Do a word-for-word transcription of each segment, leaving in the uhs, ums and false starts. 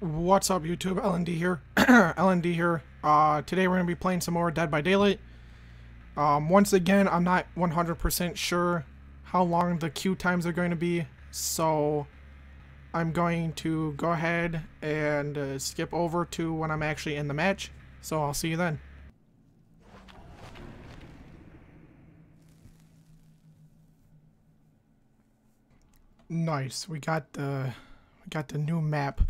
What's up, YouTube? L N D here. L N D here. Uh, today we're going to be playing some more Dead by Daylight. Um, once again, I'm not one hundred percent sure how long the queue times are going to be, so I'm going to go ahead and uh, skip over to when I'm actually in the match. So I'll see you then. Nice. We got the we got the new map.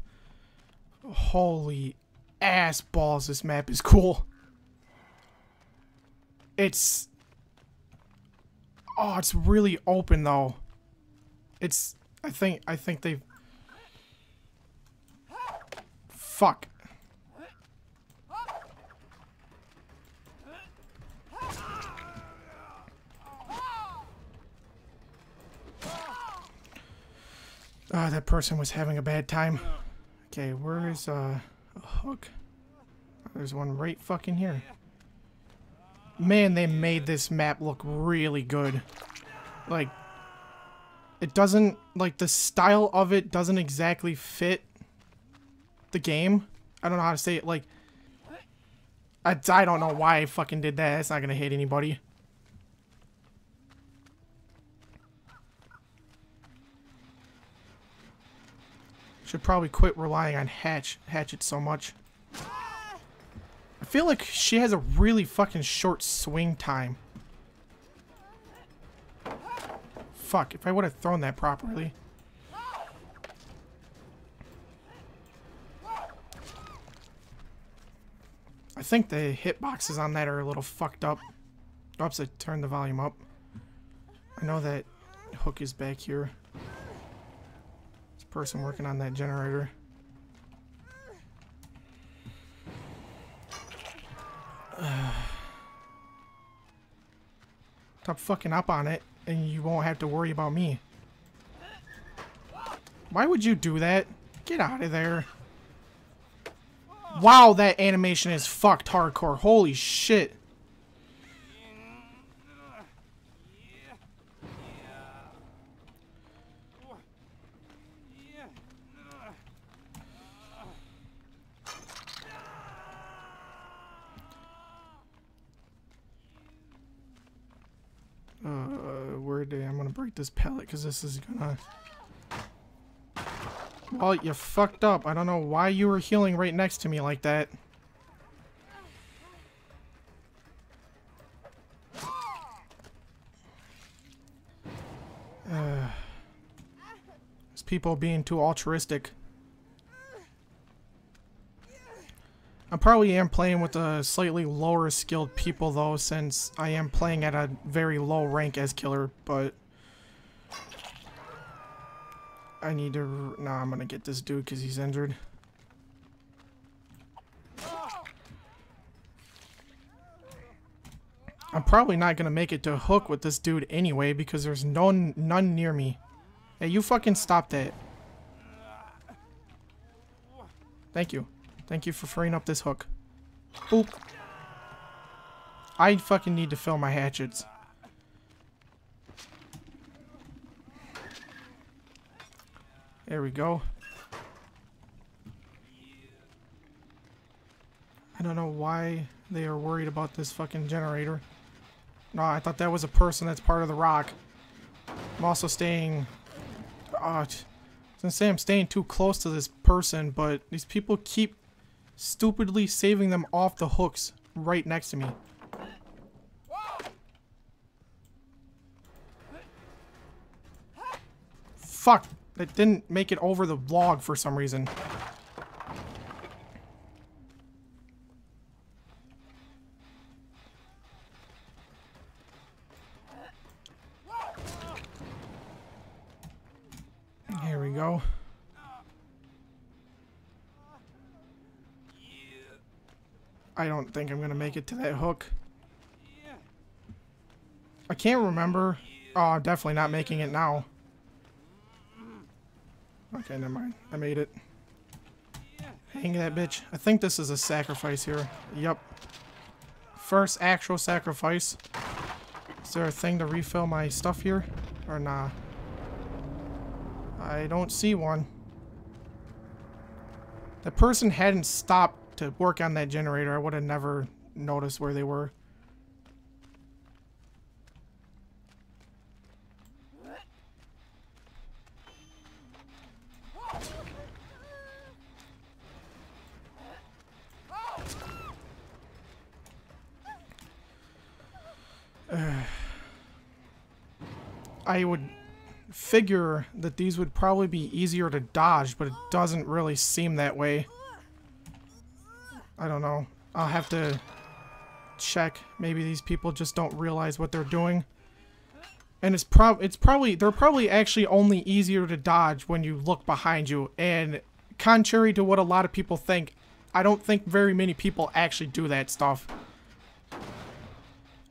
Holy ass balls, this map is cool. It's Oh, it's really open though. It's I think I think they've Fuck. Ah, oh, that person was having a bad time. Okay, where is uh, a hook? There's one right fucking here. Man, they made this map look really good. Like, it doesn't, like, the style of it doesn't exactly fit the game. I don't know how to say it. Like, I, I don't know why I fucking did that. It's not gonna hit anybody. Should probably quit relying on Hatch, Hatchet so much. I feel like she has a really fucking short swing time. Fuck, if I would have thrown that properly. I think the hitboxes on that are a little fucked up. Oops, I turned the volume up. I know that hook is back here. Person working on that generator. Uh, stop fucking up on it and you won't have to worry about me. Why would you do that? Get out of there. Wow, that animation is fucked hardcore. Holy shit. This pellet, because this is gonna... Well, you fucked up. I don't know why you were healing right next to me like that. Uh, it's people being too altruistic. I probably am playing with a slightly lower skilled people though, since I am playing at a very low rank as killer, but... I need to... Nah, I'm gonna get this dude because he's injured. I'm probably not gonna make it to hook with this dude anyway because there's no none near me. Hey, you fucking stop that. Thank you. Thank you for freeing up this hook. Boop. I fucking need to fill my hatchets. There we go. I don't know why they are worried about this fucking generator. No, I thought that was a person that's part of the rock. I'm also staying... Oh, I was gonna say I'm staying too close to this person, but these people keep stupidly saving them off the hooks right next to me. Fuck! It didn't make it over the log for some reason. Here we go. I don't think I'm going to make it to that hook. I can't remember. Oh, I'm definitely not making it now. Okay, never mind. I made it. Hang that bitch. I think this is a sacrifice here. Yep. First actual sacrifice. Is there a thing to refill my stuff here? Or nah? I don't see one. the person hadn't stopped to work on that generator, I would have never noticed where they were. I would figure that these would probably be easier to dodge, but it doesn't really seem that way. I don't know. I'll have to check. Maybe these people just don't realize what they're doing. And it's prob it's probably they're probably actually only easier to dodge when you look behind you. And contrary to what a lot of people think, I don't think very many people actually do that stuff.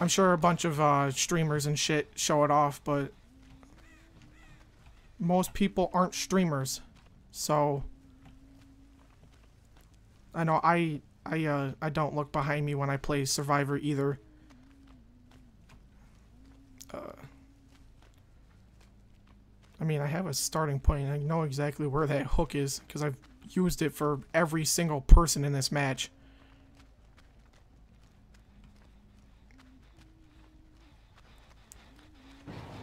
I'm sure a bunch of uh, streamers and shit show it off, but most people aren't streamers, so I know I I uh, I don't look behind me when I play Survivor either. Uh, I mean, I have a starting point. I know exactly where that hook is because I've used it for every single person in this match.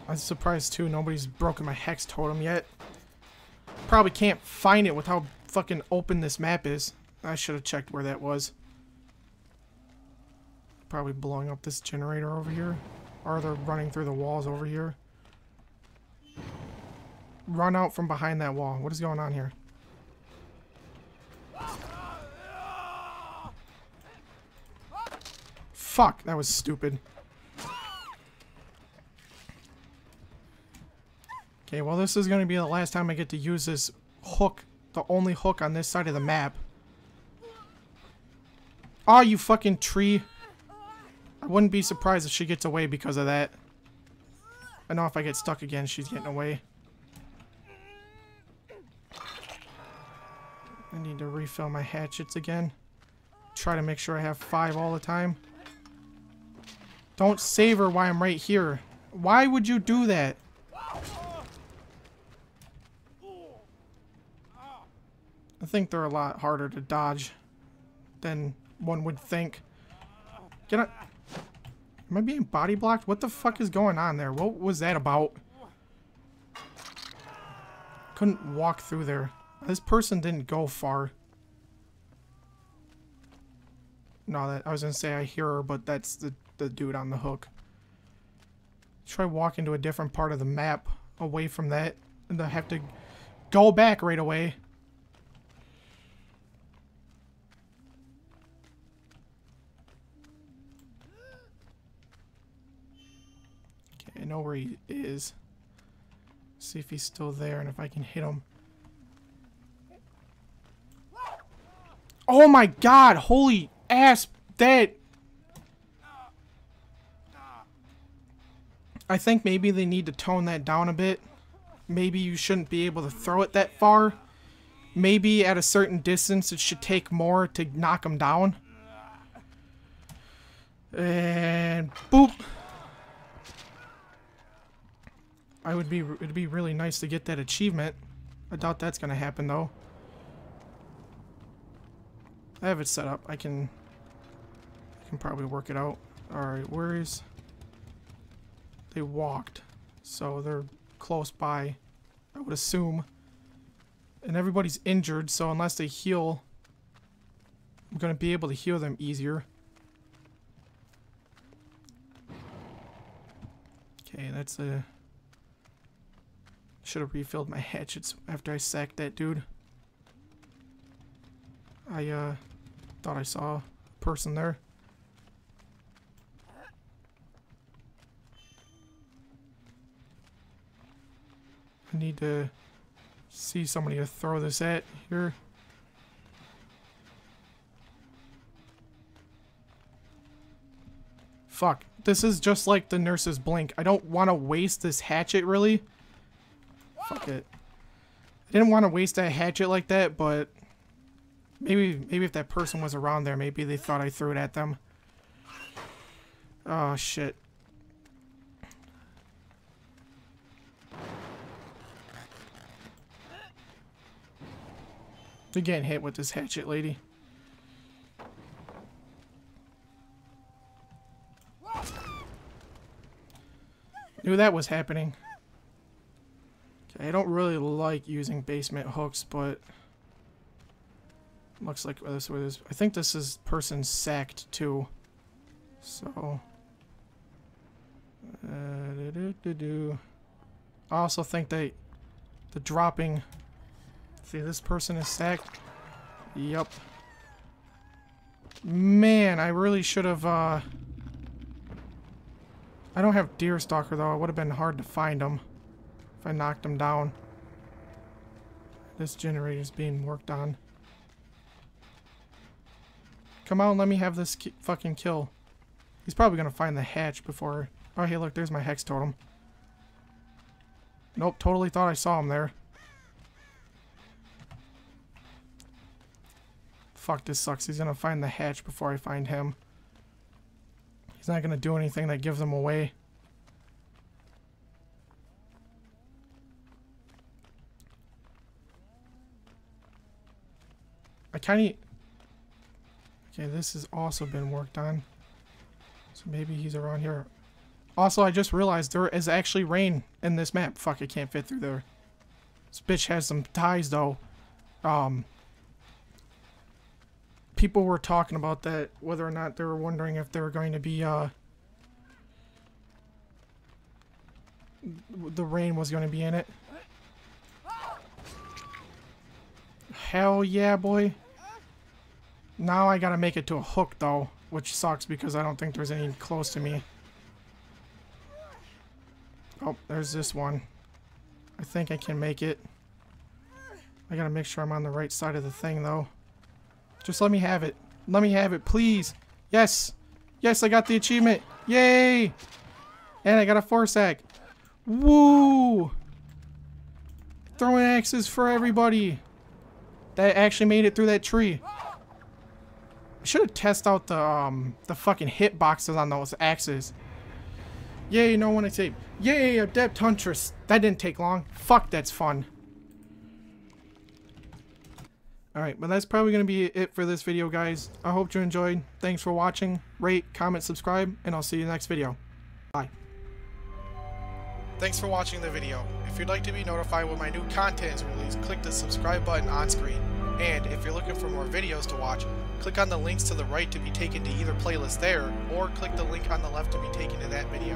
I'm surprised too nobody's broken my hex totem yet. Probably can't find it with how fucking open this map is. I should have checked where that was. Probably blowing up this generator over here. Or they're running through the walls over here. Run out from behind that wall. What is going on here? Fuck, that was stupid. Okay, well this is going to be the last time I get to use this hook. The only hook on this side of the map. Aw, you fucking tree. I wouldn't be surprised if she gets away because of that. I know if I get stuck again, she's getting away. I need to refill my hatchets again. Try to make sure I have five all the time. Don't save her while I'm right here. Why would you do that? I think they're a lot harder to dodge than one would think. Get up. Am I being body blocked? What the fuck is going on there? What was that about? Couldn't walk through there. This person didn't go far. No, that I was gonna say I hear her, but that's the, the dude on the hook. Try walking to a different part of the map away from that, and I have to go back right away. I know where he is. See if he's still there and if I can hit him. Oh my god! Holy ass! That... I think maybe they need to tone that down a bit. Maybe you shouldn't be able to throw it that far. Maybe at a certain distance it should take more to knock him down. And... boop! I would be, it'd be really nice to get that achievement. I doubt that's gonna happen though. I have it set up. I can, I can probably work it out. All right, where is? They walked, so they're close by, I would assume. And everybody's injured, so unless they heal, I'm gonna be able to heal them easier. Okay, that's a. Should have refilled my hatchets after I sacked that dude. I uh, thought I saw a person there. I need to see somebody to throw this at here. Fuck. This is just like the nurse's blink. I don't want to waste this hatchet really. Fuck it. I didn't want to waste that hatchet like that, but maybe maybe if that person was around there, maybe they thought I threw it at them. Oh, shit. They're getting hit with this hatchet, lady. Knew that was happening. Okay, I don't really like using basement hooks, but looks like this was. I think this is person sacked too. So uh, do, do, do, do. I also think they the dropping. See, this person is sacked. Yep. Man, I really should have. Uh, I don't have Deerstalker though. It would have been hard to find him if I knocked him down. This generator's being worked on. Come on, let me have this ki fucking kill. He's probably gonna find the hatch before. Oh, hey, look, there's my hex totem. Nope, totally thought I saw him there. Fuck, this sucks. He's gonna find the hatch before I find him. He's not gonna do anything that gives him away. I kinda. Okay, this has also been worked on. So maybe he's around here. Also, I just realized there is actually rain in this map. Fuck, I can't fit through there. This bitch has some ties, though. Um, people were talking about that, whether or not they were wondering if they were going to be, uh... the rain was going to be in it. Hell yeah, boy. Now I gotta make it to a hook, though, which sucks because I don't think there's any close to me. Oh, there's this one. I think I can make it. I gotta make sure I'm on the right side of the thing, though. Just let me have it. Let me have it, please. Yes. Yes, I got the achievement. Yay! And I got a four sack. Woo! Throwing axes for everybody. That actually made it through that tree. Should have tested out the um the fucking hit boxes on those axes. Yay, no one escaped. Yay, adept Huntress. That didn't take long. Fuck, that's fun. Alright, but that's probably gonna be it for this video, guys. I hope you enjoyed. Thanks for watching. Rate, comment, subscribe, and I'll see you in the next video. Bye. Thanks for watching the video. If you'd like to be notified when my new content is released, click the subscribe button on screen. And if you're looking for more videos to watch, click on the links to the right to be taken to either playlist there, or click the link on the left to be taken to that video.